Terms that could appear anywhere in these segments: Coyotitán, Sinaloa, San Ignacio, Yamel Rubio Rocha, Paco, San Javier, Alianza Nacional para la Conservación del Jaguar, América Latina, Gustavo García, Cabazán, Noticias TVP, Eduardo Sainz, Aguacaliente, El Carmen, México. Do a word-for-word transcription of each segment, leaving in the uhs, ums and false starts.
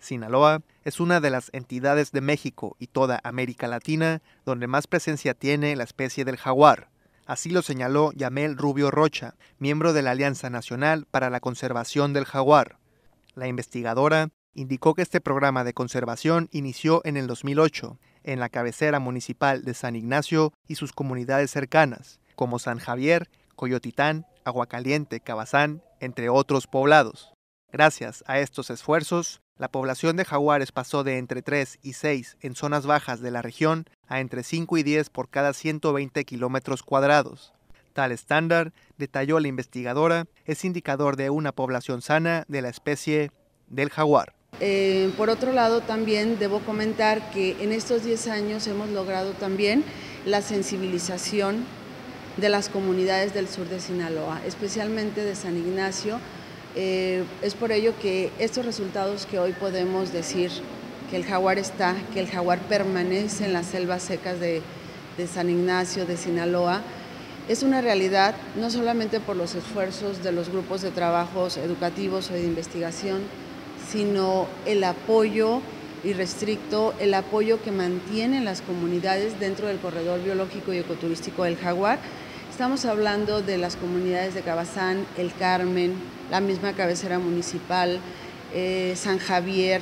Sinaloa es una de las entidades de México y toda América Latina donde más presencia tiene la especie del jaguar. Así lo señaló Yamel Rubio Rocha, miembro de la Alianza Nacional para la Conservación del Jaguar. La investigadora indicó que este programa de conservación inició en el dos mil ocho, en la cabecera municipal de San Ignacio y sus comunidades cercanas, como San Javier, Coyotitán, Aguacaliente, Cabazán, entre otros poblados. Gracias a estos esfuerzos, la población de jaguares pasó de entre tres y seis en zonas bajas de la región a entre cinco y diez por cada ciento veinte kilómetros cuadrados. Tal estándar, detalló la investigadora, es indicador de una población sana de la especie del jaguar. Eh, por otro lado, también debo comentar que en estos diez años hemos logrado también la sensibilización de las comunidades del sur de Sinaloa, especialmente de San Ignacio. Eh, es por ello que estos resultados que hoy podemos decir que el jaguar está, que el jaguar permanece en las selvas secas de, de San Ignacio, de Sinaloa, es una realidad no solamente por los esfuerzos de los grupos de trabajos educativos o de investigación, sino el apoyo irrestricto, el apoyo que mantienen las comunidades dentro del corredor biológico y ecoturístico del jaguar. Estamos hablando de las comunidades de Cabazán, El Carmen, la misma cabecera municipal, eh, San Javier,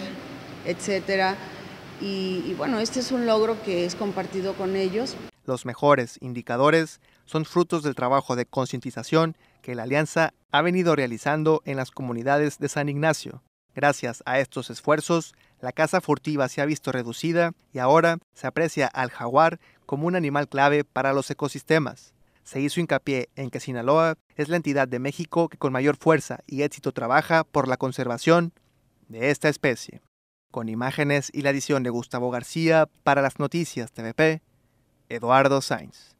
etcétera. Y, y bueno, este es un logro que es compartido con ellos. Los mejores indicadores son frutos del trabajo de concientización que la Alianza ha venido realizando en las comunidades de San Ignacio. Gracias a estos esfuerzos, la caza furtiva se ha visto reducida y ahora se aprecia al jaguar como un animal clave para los ecosistemas. Se hizo hincapié en que Sinaloa es la entidad de México que con mayor fuerza y éxito trabaja por la conservación de esta especie. Con imágenes y la edición de Gustavo García para las Noticias T V P, Eduardo Sainz.